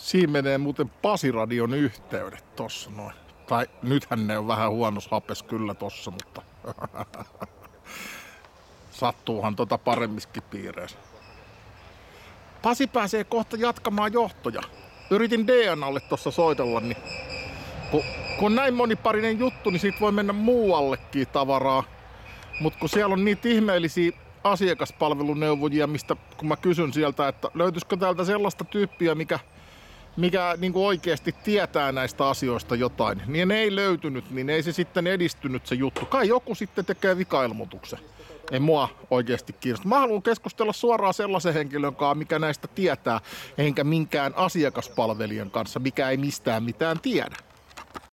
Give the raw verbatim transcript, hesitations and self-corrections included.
Siinä menee muuten Pasi-radion yhteydet tossa noin. Tai nythän ne on vähän huonossa hapes kyllä tossa, mutta sattuuhan tota paremmiskin piireissä. Pasi pääsee kohta jatkamaan johtoja. Yritin D N A:lle tossa soitella, niin kun, kun näin moniparinen juttu, niin siitä voi mennä muuallekin tavaraa. Mut kun siellä on niitä ihmeellisiä asiakaspalveluneuvojia, mistä kun mä kysyn sieltä, että löytyisikö täältä sellaista tyyppiä, mikä, mikä niin kuin oikeasti tietää näistä asioista jotain, niin ne ei löytynyt, niin ei se sitten edistynyt se juttu. Kai joku sitten tekee vikailmoituksen. Ei mua oikeasti kiinnosta. Mä haluan keskustella suoraan sellaisen henkilön kanssa, mikä näistä tietää, enkä minkään asiakaspalvelijan kanssa, mikä ei mistään mitään tiedä.